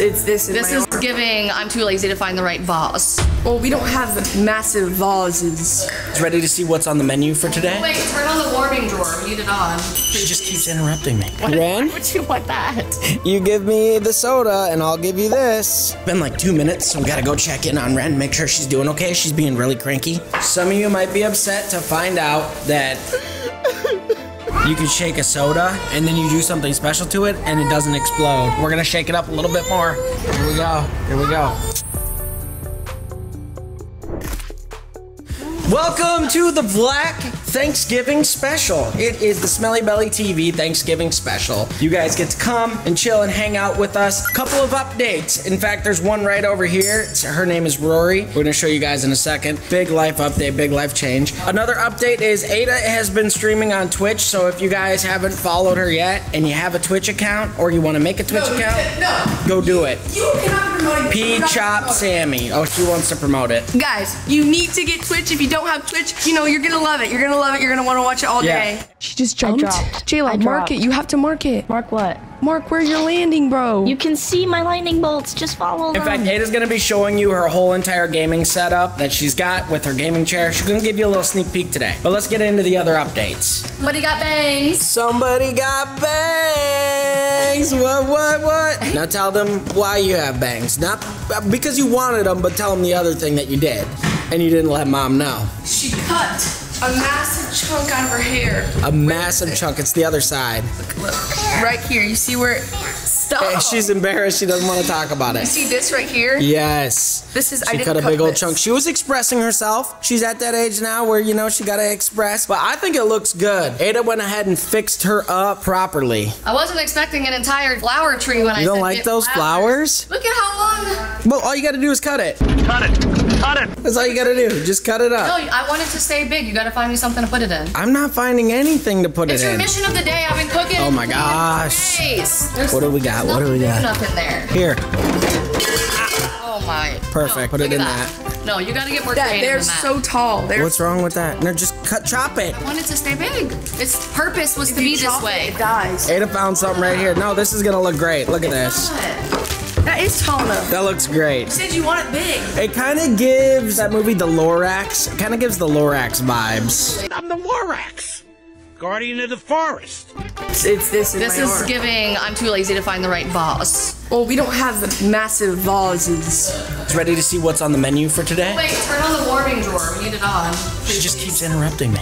it's this. This is giving, I'm too lazy to find the right vase. Well, we don't have massive vases. Ready to see what's on the menu for today? Wait, turn on the warming drawer. We need it on. She just keeps interrupting me. What? Why would you want that? You give me the soda, and I'll give you this. It's been like 2 minutes, so we gotta go check in on Ren, make sure she's doing okay. She's being really cranky. Some of you might be upset to find out that you can shake a soda, and then you do something special to it, and it doesn't explode. We're gonna shake it up a little bit more. Here we go. Here we go. Welcome to the Vlach Thanksgiving special. It is the Smelly Belly TV Thanksgiving special. You guys get to come and chill and hang out with us. A couple of updates. In fact, there's one right over here. Her name is Rory. We're gonna show you guys in a second. Big life update, big life change. Another update is Aydah has been streaming on Twitch, so if you guys haven't followed her yet and you have a Twitch account or you wanna make a Twitch account, go do it. You cannot promote it. P-Chop Sammy. Oh, she wants to promote it. Guys, you need to get Twitch. If you don't have Twitch, you know, you're gonna love it. You're gonna love it. You're gonna want to watch it all day. She just jumped. Jayla, mark it. You have to mark it. Mark what? Mark where you're landing, bro. You can see my lightning bolts. Just follow them. In fact, Ada's gonna be showing you her whole entire gaming setup that she's got with her gaming chair. She's gonna give you a little sneak peek today. But let's get into the other updates. Somebody got bangs. Somebody got bangs. What? Now tell them why you have bangs. Not because you wanted them, but tell them the other thing that you did. And you didn't let mom know. She cut a massive chunk out of her hair. A massive chunk. It's the other side. Look. Right here. You see where it... Stop. Hey, she's embarrassed. She doesn't want to talk about it. You see this right here? Yes. This is... She cut a big old chunk. She was expressing herself. She's at that age now where, you know, she got to express. But I think it looks good. Aydah went ahead and fixed her up properly. I wasn't expecting an entire flower tree when I said you don't like those flowers? Look at how long... Well, all you got to do is cut it. Cut it. Cut it. That's all you gotta do. Just cut it up. No, I want it to stay big. You gotta find me something to put it in. I'm not finding anything to put it in. It's your mission of the day. I've been cooking. Oh my gosh. What do we got? What do we got? Up in there. Here. Oh my. Perfect. Put it in that. No, you gotta get more creative. They're so tall. What's wrong with that? No, just chop it. I want it to stay big. Its purpose was to be this way. It dies. Aydah found something right here. No, this is gonna look great. Look at this. That is tall enough. That looks great. You said you want it big. It kind of gives that movie, The Lorax. It kind of gives the Lorax vibes. I'm the Lorax, guardian of the forest. This is giving, I'm too lazy to find the right vase. Well, we don't have massive vases. It's ready to see what's on the menu for today. Wait, turn on the warming drawer. We need it on. She just keeps interrupting me.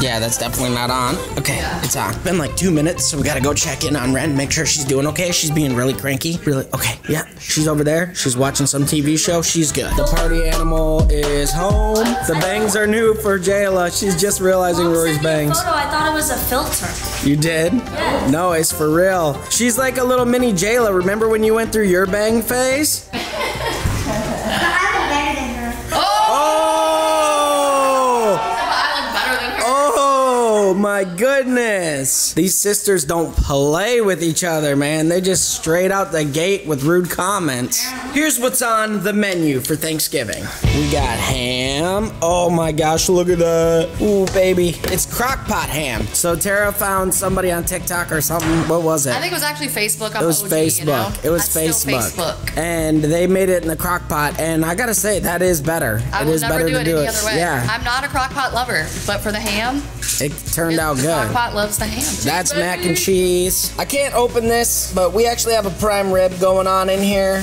Yeah, that's definitely not on. Okay, it's on. It's been like 2 minutes, so we gotta go check in on Ren, make sure she's doing okay. She's being really cranky. Really, okay, yeah. She's over there. She's watching some TV show. She's good. The party animal is home. The bangs are new for Jayla. She's just realizing Rory's bangs. Photo, I thought it was a filter. You did? Yeah. No, it's for real. She's like a little mini Jayla. Remember when you went through your bang phase? My goodness. These sisters don't play with each other, man. They just straight out the gate with rude comments. Here's what's on the menu for Thanksgiving. We got ham. Oh my gosh, look at that. Ooh, baby. It's crockpot ham. So Tara found somebody on TikTok or something. What was it? I think it was actually Facebook. It was Facebook. You know? It was Facebook. And they made it in the crockpot. And I gotta say, that is better. I will never do it any other way. Yeah. I'm not a crockpot lover, but for the ham, it turned out good. Crockpot loves the ham. That's mac and cheese. I can't open this, but we actually have a prime rib going on in here.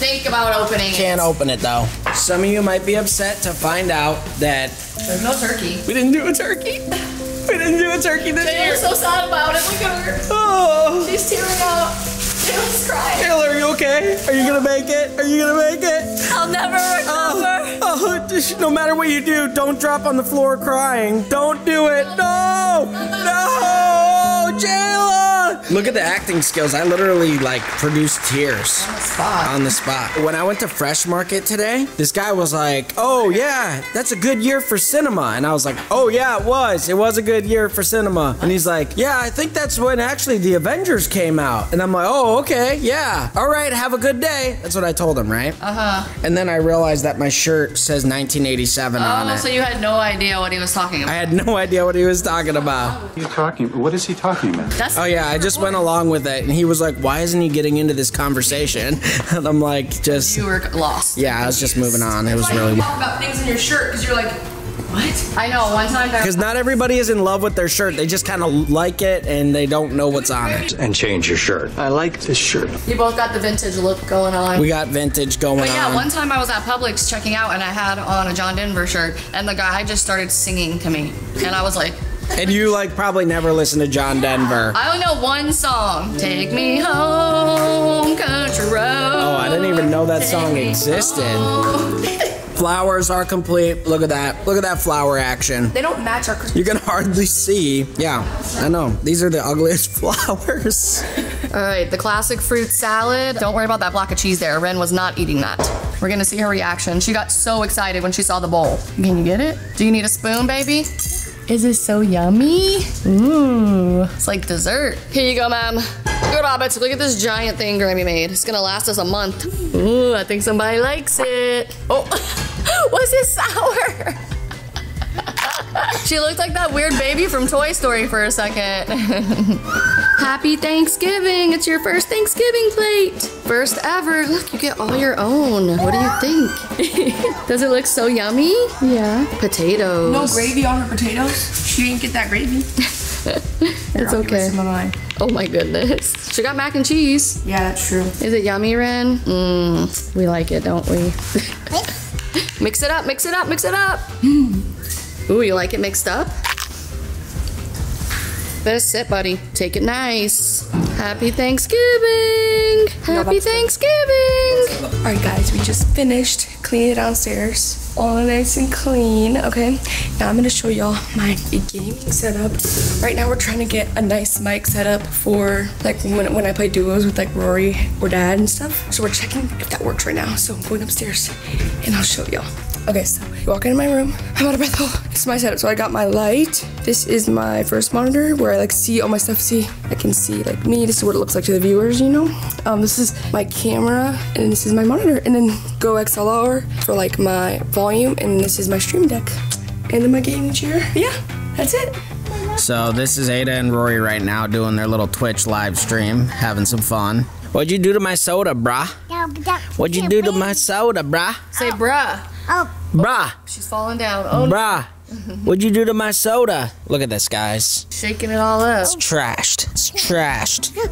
Think about opening it. Can't open it though. Some of you might be upset to find out that there's no turkey. We didn't do a turkey. We didn't do a turkey this year. I'm so sad about it. Look at her. Oh. She's tearing up. She was crying. Taylor, are you okay? Are you gonna make it? Are you gonna make it? I'll never recover. Oh, no matter what you do, don't drop on the floor crying. Don't do it. No! No! Jayla! Look at the acting skills. I literally, like, produced tears. On the spot. On the spot. When I went to Fresh Market today, this guy was like, oh, yeah, that's a good year for cinema. And I was like, oh, yeah, it was. It was a good year for cinema. And he's like, yeah, I think that's when, actually, The Avengers came out. And I'm like, oh, okay, yeah. All right, have a good day. That's what I told him, right? Uh-huh. And then I realized that my shirt says 1987 on it. Oh, so you had no idea what he was talking about. I had no idea what he was talking about. What is he talking about? That's oh yeah, I just went along with it, and he was like, why isn't he getting into this conversation? And I'm like, just... You were lost. Yeah, I was just moving on. It was really... You talk about things in your shirt, because you're like... What? I know, one time... Because not everybody is in love with their shirt. They just kind of like it, and they don't know what's on it. And change your shirt. I like this shirt. You both got the vintage look going on. We got vintage going on. But yeah, one time I was at Publix checking out, and I had on a John Denver shirt, and the guy just started singing to me. And I was like... And you, like, probably never listened to John Denver. I only know one song. Take me home, country road. Oh, I didn't even know that song existed. Flowers are complete. Look at that. Look at that flower action. They don't match our Christmas. You can hardly see. Yeah, I know. These are the ugliest flowers. All right, the classic fruit salad. Don't worry about that block of cheese there. Ren was not eating that. We're going to see her reaction. She got so excited when she saw the bowl. Can you get it? Do you need a spoon, baby? Is it so yummy? Ooh. It's like dessert. Here you go, ma'am. Good Robert, look at this giant thing Grammy made. It's gonna last us a month. Ooh, I think somebody likes it. Oh, was it sour? She looked like that weird baby from Toy Story for a second. Happy Thanksgiving. It's your first Thanksgiving plate. First ever. Look, you get all your own. What do you think? Does it look so yummy? Yeah. Potatoes. No gravy on her potatoes? She didn't get that gravy. It's okay. Oh my goodness. She got mac and cheese. Yeah, that's true. Is it yummy, Ren? Mmm. We like it, don't we? Mix it up, mix it up, mix it up. Ooh, you like it mixed up? Better sit, buddy. Take it nice. Happy Thanksgiving. Happy Thanksgiving. All right, guys, we just finished cleaning downstairs. All nice and clean, okay? Now I'm gonna show y'all my gaming setup. Right now we're trying to get a nice mic setup for like when I play duos with like Rory or Dad and stuff. So we're checking if that works right now. So I'm going upstairs and I'll show y'all. Okay, so walk into my room. I'm out of breath. Oh, this is my setup. So I got my light. This is my first monitor where I like see all my stuff. See, I can see like me. This is what it looks like to the viewers, you know? This is my camera and this is my monitor. And then Go XLR for like my volume. And this is my stream deck. And then my gaming chair. Yeah, that's it. So this is Aydah and Rory right now doing their little Twitch live stream, having some fun. What'd you do to my soda, brah? What'd you do to my soda, brah? Say brah. Oh. Brah. She's falling down. Oh. Brah. What'd you do to my soda? Look at this, guys. Shaking it all up. It's trashed. It's trashed. You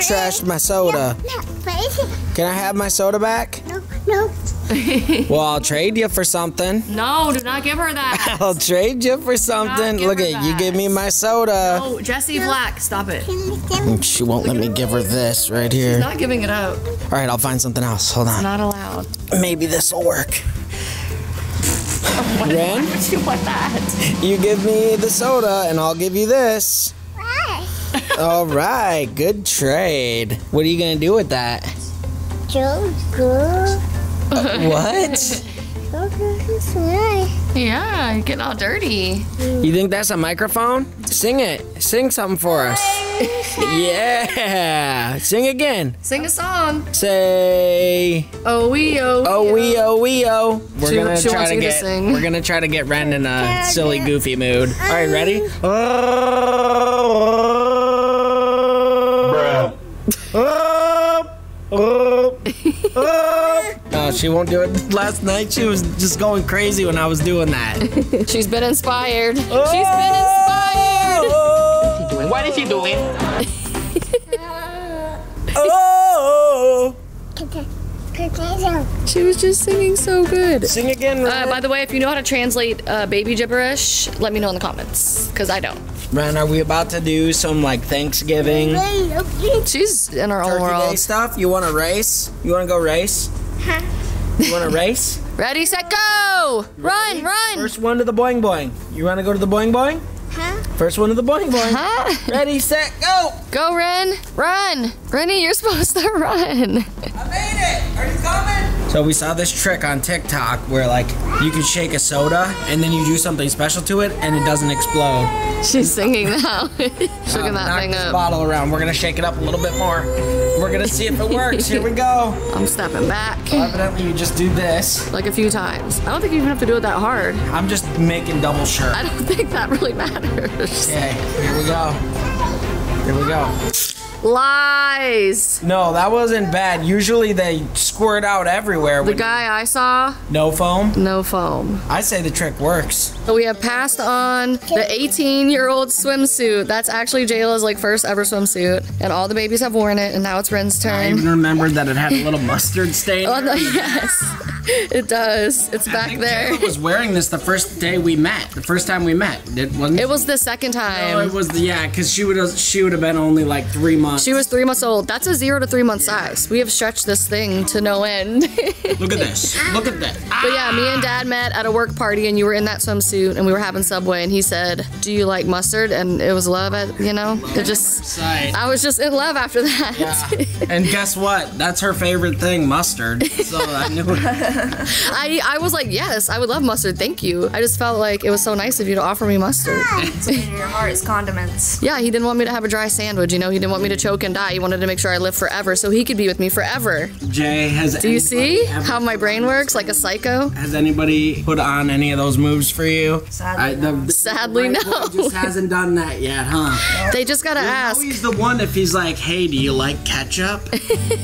trashed my soda. Can I have my soda back? No. Well, I'll trade you for something. No, do not give her that. I'll trade you for something. Look at that. You give me my soda. Oh, Jesse Black, stop it. She won't let me give her this right here. She's not giving it up. All right, I'll find something else. Hold on. It's not allowed. Maybe this will work. What? Why would you want that? You give me the soda, and I'll give you this. All right, good trade. What are you gonna do with that? What? Yeah, you're getting all dirty. You think that's a microphone? Sing it. Sing something for us. Yeah. Sing again. Sing a song. Say. Oh wee oh. Oh wee oh wee oh. We're gonna try to get Ren in a silly goofy mood. All right, ready? Oh, she won't do it. Last night she was just going crazy when I was doing that. She's been inspired. Oh, she's been inspired. Oh, what is she doing? Oh. She was just singing so good. Sing again, Ren. By the way, if you know how to translate baby gibberish, let me know in the comments, because I don't. Ren, are we about to do some like Thanksgiving? She's in her own world. Turkey Day stuff? You want to race? You want to go race? Huh? You want to race? Ready, set, go! Run, run! First one to the boing boing. You want to go to the boing boing? Huh? First one to the boing boing. Huh? Ready, set, go! Go, Ren! Run! Renny, you're supposed to run. I made it! Are you coming? So we saw this trick on TikTok where like you can shake a soda and then you do something special to it and it doesn't explode. She's singing now. Shaking that thing up. Bottle around. We're gonna shake it up a little bit more. We're gonna see if it works. Here we go. I'm stepping back. Well, evidently, you just do this like a few times. I don't think you even have to do it that hard. I'm just making double sure. I don't think that really matters. Okay, here we go. Here we go. Lies. No, that wasn't bad. Usually they squirt out everywhere. The guy I saw. No foam? No foam. I say the trick works. So we have passed on the 18-year-old swimsuit. That's actually Jayla's like first ever swimsuit. And all the babies have worn it, and now it's Ren's turn. I even remembered that it had a little mustard stain. Oh, no, yes. It does. It's back there. Jayla was wearing this the first day we met. The first time we met, it was the second time. No, it was yeah, because she would have been only like 3 months. She was 3 months old. That's a 0 to 3 month size. We have stretched this thing to no end. Look at this. Look at that. Ah! But yeah, me and Dad met at a work party, and you were in that swimsuit, and we were having Subway, and he said, "Do you like mustard?" And it was love. You know, it just. I was just in love after that. Yeah. And guess what? That's her favorite thing, mustard. So I knew it. I was like, yes, I would love mustard, thank you. I just felt like it was so nice of you to offer me mustard. It's in your heart, it's condiments. Yeah, he didn't want me to have a dry sandwich, you know? He didn't want me to choke and die. He wanted to make sure I lived forever so he could be with me forever. Jay, has Do you see how my brain works like a psycho? Has anybody put on any of those moves for you? Sadly, no. He just hasn't done that yet, huh? They just gotta ask. You'll know he's the one if he's like, hey, do you like ketchup?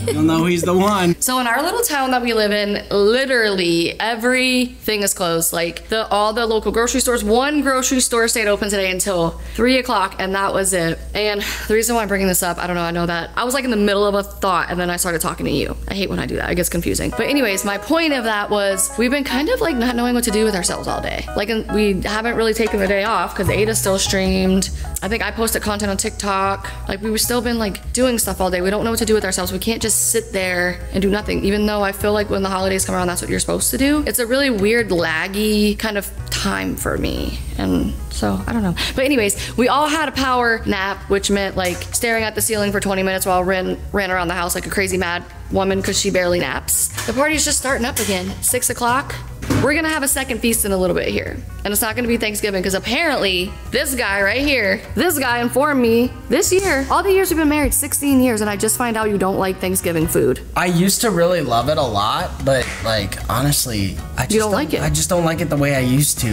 You'll know he's the one. So in our little town that we live in, literally everything is closed. Like all the local grocery stores. One grocery store stayed open today until 3 o'clock, and that was it. And the reason why I'm bringing this up, I don't know, I know that I was like in the middle of a thought and then I started talking to you. I hate when I do that, it gets confusing. But anyways, my point of that was we've been kind of like not knowing what to do with ourselves all day. Like we haven't really taken the day off because Aydah still streamed. I think I posted content on TikTok. Like we've still been like doing stuff all day. We don't know what to do with ourselves. We can't just sit there and do nothing, even though I feel like when the holidays come around, that's what you're supposed to do. It's a really weird, laggy kind of time for me. And so, I don't know. But anyways, we all had a power nap, which meant like staring at the ceiling for 20 minutes while Ren ran around the house like a crazy mad woman because she barely naps. The party's just starting up again. 6 o'clock. We're gonna have a second feast in a little bit here. And it's not gonna be Thanksgiving because apparently this guy right here, this guy informed me this year, all the years we've been married, 16 years, and I just find out you don't like Thanksgiving food. I used to really love it a lot, but like, honestly, I just don't like it. I just don't like it the way I used to.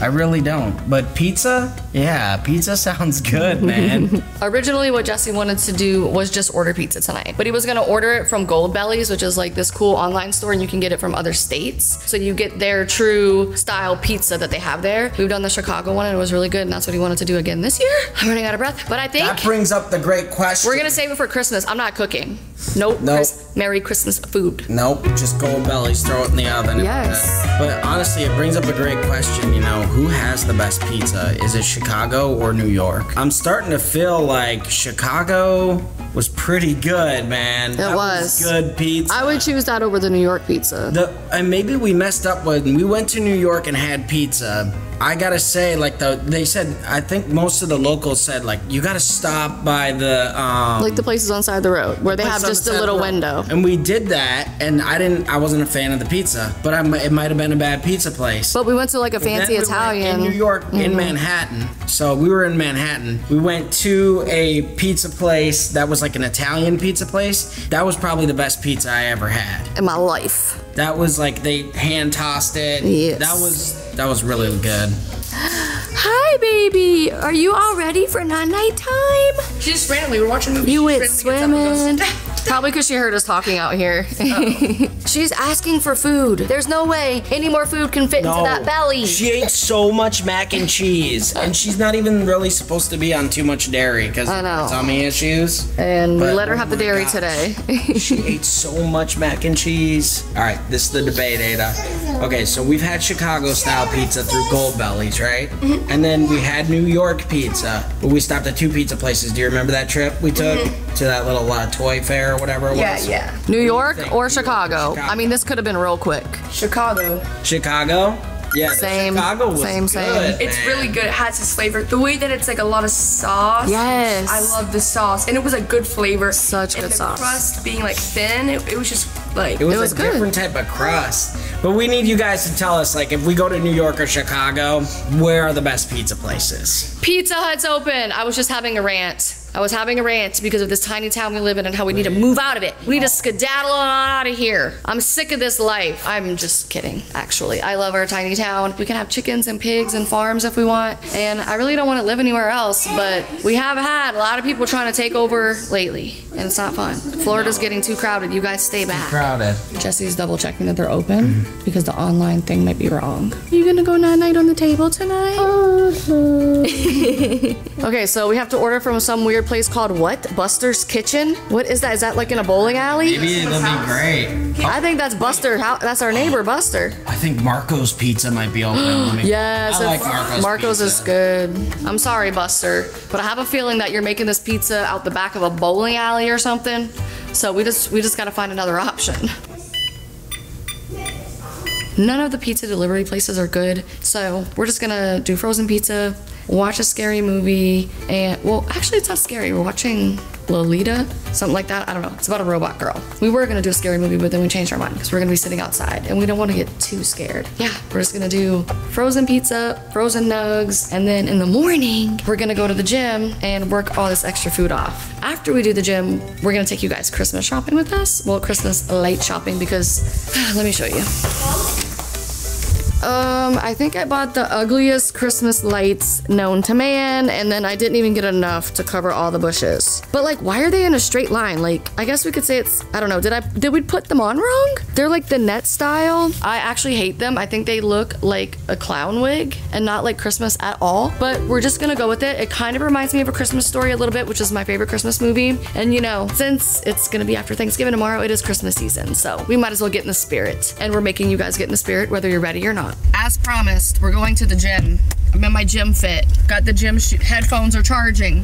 I really don't. But pizza? Yeah, pizza sounds good, man. Originally what Jesse wanted to do was just order pizza tonight, but he was gonna order it from Goldbelly's, which is like this cool online store and you can get it from other states. So you get their true style pizza that they have there. We've done the Chicago one and it was really good, and that's what he wanted to do again this year. I'm running out of breath, but I think that brings up the great question. We're gonna save it for Christmas. I'm not cooking. Nope. Merry Christmas food. Nope, just Goldbelly's, throw it in the oven. Yes. But honestly, it brings up a great question, you know, who has the best pizza? Is it Chicago or New York? I'm starting to feel like Chicago was pretty good, man. It was good pizza. I would choose that over the New York pizza. And maybe we messed up when we went to New York and had pizza. I gotta say, like, they said, I think most of the locals said, like, you gotta stop by the, like the places on the side of the road, where they have just a little window. And we did that, and I wasn't a fan of the pizza, but it might have been a bad pizza place. But we went to, like, a fancy Italian. In New York, in Manhattan. So we were in Manhattan. We went to a pizza place that was, like, an Italian pizza place. That was probably the best pizza I ever had. In my life. That was, like, they hand-tossed it. Yes. That was really good. Hi, baby. Are you all ready for night time? She just ran. We were watching movies. You went swimming. Probably because she heard us talking out here. She's asking for food. There's no way any more food can fit into that belly. She ate so much mac and cheese, and she's not even really supposed to be on too much dairy because of tummy issues. And we let her have the dairy today. She ate so much mac and cheese. All right, this is the debate, Aydah. Okay, so we've had Chicago-style pizza through Goldbelly's, right? And then we had New York pizza, but we stopped at two pizza places. Do you remember that trip we took to that little toy fair or whatever it was? Yeah, yeah. New York or Chicago? I mean, this could have been real quick. Chicago. Chicago? Yeah, Chicago was good. It's really good. It has its flavor. The way that it's like a lot of sauce. Yes. I love the sauce. And it was a good flavor. Such good sauce. And the crust being like thin, it was just like... It was a different type of crust. But we need you guys to tell us, like, if we go to New York or Chicago, where are the best pizza places? Pizza Hut's open. I was just having a rant. I was having a rant because of this tiny town we live in and how we need to move out of it. We need to skedaddle out of here. I'm sick of this life. I'm just kidding, actually. I love our tiny town. We can have chickens and pigs and farms if we want. And I really don't want to live anywhere else, but we have had a lot of people trying to take over lately, and it's not fun. Florida's getting too crowded. You guys stay back. Too crowded. Jesse's double checking that they're open because the online thing might be wrong. Are you gonna go night-night on the table tonight? Okay, so we have to order from some weird place called what? Buster's Kitchen? What is that? Is that like in a bowling alley? Maybe it'll be great. I think that's Buster. That's our neighbor, Buster. I think Marco's Pizza might be open. Yes, I like Marco's is good. I'm sorry, Buster, but I have a feeling that you're making this pizza out the back of a bowling alley or something. So we just gotta find another option. None of the pizza delivery places are good, so we're just gonna do frozen pizza, watch a scary movie, and, well, actually it's not scary, we're watching Lolita, something like that, I don't know. It's about a robot girl. We were gonna do a scary movie, but then we changed our mind because we're gonna be sitting outside and we don't wanna get too scared. Yeah, we're just gonna do frozen pizza, frozen nugs, and then in the morning, we're gonna go to the gym and work all this extra food off. After we do the gym, we're gonna take you guys Christmas shopping with us. Well, Christmas light shopping because, let me show you. I think I bought the ugliest Christmas lights known to man, and then I didn't even get enough to cover all the bushes. But like, why are they in a straight line? Like, I guess we could say it's, I don't know, did we put them on wrong? They're like the net style. I actually hate them. I think they look like a clown wig and not like Christmas at all, but we're just gonna go with it. It kind of reminds me of A Christmas Story a little bit, which is my favorite Christmas movie. And you know, since it's gonna be after Thanksgiving tomorrow, it is Christmas season, so we might as well get in the spirit. And we're making you guys get in the spirit, whether you're ready or not. As promised, we're going to the gym. I'm in my gym fit. Got the gym headphones are charging.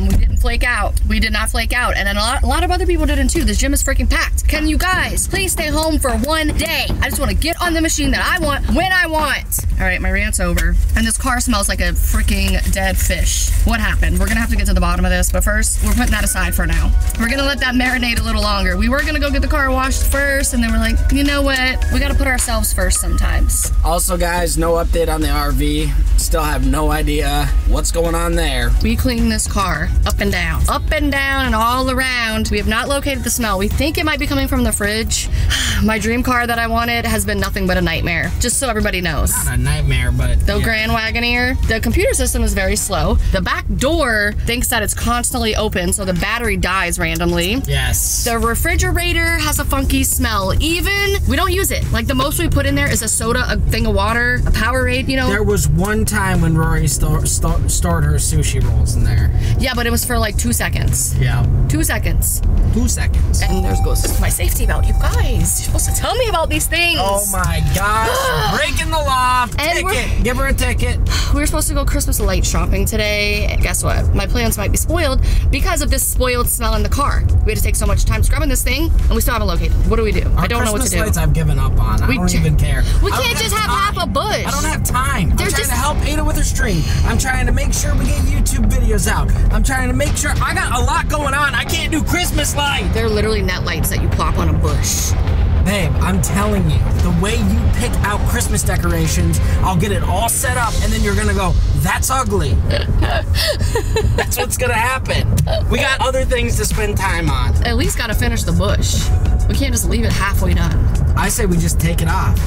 We didn't flake out. We did not flake out. And then a lot of other people didn't too. This gym is freaking packed. Can you guys please stay home for one day? I just want to get on the machine that I want when I want. All right, my rant's over. And this car smells like a freaking dead fish. What happened? We're gonna have to get to the bottom of this, but first, we're putting that aside for now. We're gonna let that marinate a little longer. We were gonna go get the car washed first, and then we're like, you know what? We gotta put ourselves first sometimes. Also, guys, no update on the RV. Still have no idea what's going on there. We clean this car up and down and all around. We have not located the smell. We think it might be coming from the fridge. My dream car that I wanted has been nothing but a nightmare, just so everybody knows. Not a nightmare, but the Grand Wagoneer, the computer system is very slow. The back door thinks that it's constantly open, so the battery dies randomly. Yes. The refrigerator has a funky smell. Even, we don't use it. Like the most we put in there is a soda, a thing of water, a Powerade, you know? There was one time when Rory stored her sushi rolls in there. Yeah, but it was for like 2 seconds. Yeah. 2 seconds. 2 seconds. And there's goes my safety belt. You guys, you're supposed to tell me about these things. Oh my gosh. Breaking the law. Ticket. Give her a ticket. We were supposed to go Christmas light shopping today. And guess what? My plans might be spoiled because of this spoiled smell in the car. We had to take so much time scrubbing this thing and we still haven't located. What do we do? I don't know what to do. Christmas lights I've given up on. I don't even care. We can't just have half a bush. I don't have time. There's just help Ada with her stream. I'm trying to make sure we get YouTube videos out. I'm trying to make sure I got a lot going on. I can't do Christmas lights. They're literally net lights that you plop on a bush. Babe, I'm telling you, the way you pick out Christmas decorations, I'll get it all set up, and then you're gonna go, that's ugly. That's what's gonna happen. We got other things to spend time on. At least gotta finish the bush. We can't just leave it halfway done. I say we just take it off.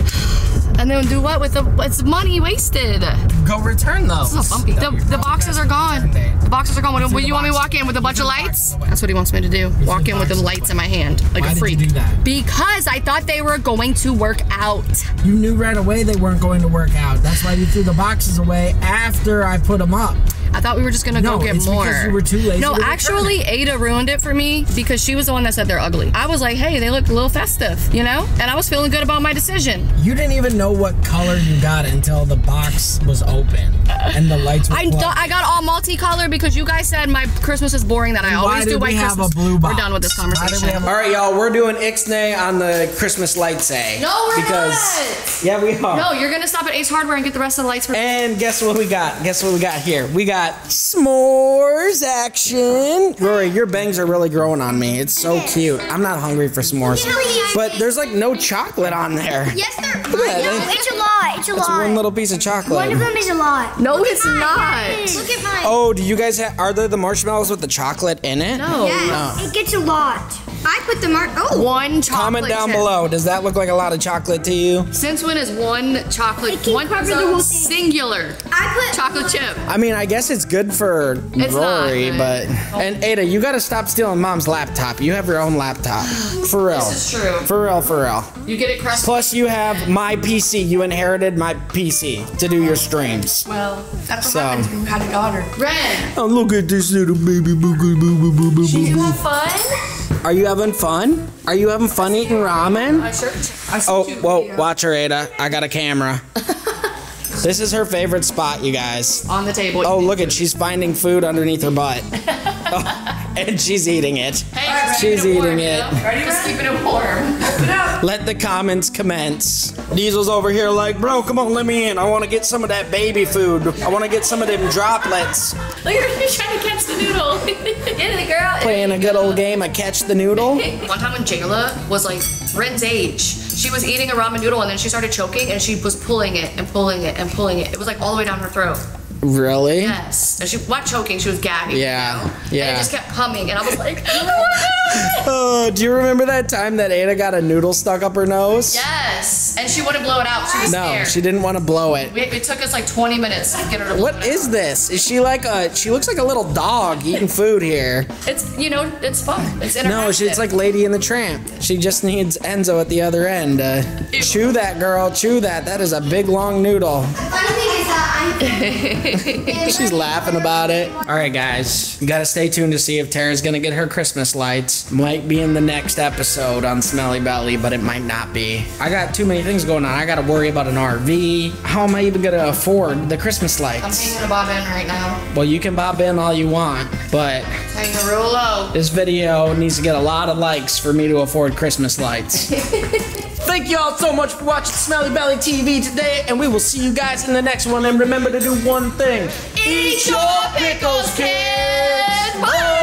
And then do what with the, it's money wasted. Go return those. This is so bumpy. The boxes are gone. The boxes are gone. What, you want me to walk in with a bunch of lights? That's what he wants me to do. Walk in with the lights in my hand, like a freak. Why did you do that? Because I thought they were going to work out. You knew right away they weren't going to work out. That's why you threw the boxes away after I put them up. I thought we were just gonna go get more. No, it's because you were too lazy. No, actually, Ada ruined it for me because she was the one that said they're ugly. I was like, hey, they look a little festive, you know? And I was feeling good about my decision. You didn't even know what color you got until the box was open and the lights were closed. I got all multicolored because you guys said my Christmas is boring, that I always do white Christmas. Why did we have a blue box? We're done with this conversation. All right, y'all, we're doing Ixnay on the Christmas lights day. No, we're not. Yeah, we are. No, you're gonna stop at Ace Hardware and get the rest of the lights for me. And guess what we got? Guess what we got here? We got got s'mores action. Rory, your bangs are really growing on me. It's so cute. I'm not hungry for s'mores. But there's like no chocolate on there. Yes, there is. It's a lot. It's a lot. One little piece of chocolate. One of them is a lot. No, it's not. Look at mine. Oh, do you guys have, are there the marshmallows with the chocolate in it? No. Yes. No. It gets a lot. I put the mark. Oh. One chocolate. Comment down below. Does that look like a lot of chocolate to you? Since when is one chocolate? One singular. I put chocolate chip. I mean, I guess it's good for Rory, but and Aydah, you gotta stop stealing Mom's laptop. You have your own laptop, for real. This is true. For real, for real. You get it crushed. Plus, you have my PC. You inherited my PC to do your streams. Well, that's what happens when you had a daughter. Red. Oh, look at this little baby. She's having fun. Are you having fun? Are you having fun eating ramen? Whoa, watch her, Aydah. I got a camera. This is her favorite spot, you guys. On the table. Oh, look at, she's finding food underneath her butt. And she's eating it. Hey, she's eating it. Just keeping it warm. Let the comments commence. Diesel's over here like, bro, come on, let me in. I want to get some of that baby food. I want to get some of them droplets. Look at her trying to catch the noodle. Get it, girl. Playing a good old game of catch the noodle. One time when Jayla was like Ren's age, she was eating a ramen noodle and then she started choking and she was pulling it and pulling it and pulling it. It was like all the way down her throat. Really? Yes. And she wasn't choking, she was gagging. Yeah. Yeah. And it just kept humming and I was like, oh, do you remember that time that Aydah got a noodle stuck up her nose? Yes. And she wouldn't blow it out. She was scared. No, she didn't want to blow it. It took us like 20 minutes to get her to blow it out. What is this? Is she like a, she looks like a little dog eating food here. It's, you know, it's fun. It's interactive. No, it's like Lady and the Tramp. She just needs Enzo at the other end. Chew that, girl. Chew that. That is a big, long noodle. The funny thing is that I'm... She's laughing about it. All right, guys, you gotta stay tuned to see if Terra's gonna get her Christmas lights. Might be in the next episode on Smelly Belly, but it might not be. I got too many things going on. I gotta worry about an RV. How am I even gonna afford the Christmas lights? I'm gonna bob in right now. Well, you can bob in all you want, but hang real low. This video needs to get a lot of likes for me to afford Christmas lights. Thank you all so much for watching Smelly Belly TV today, and we will see you guys in the next one. And remember to do one thing. Eat your pickles, kids! Bye!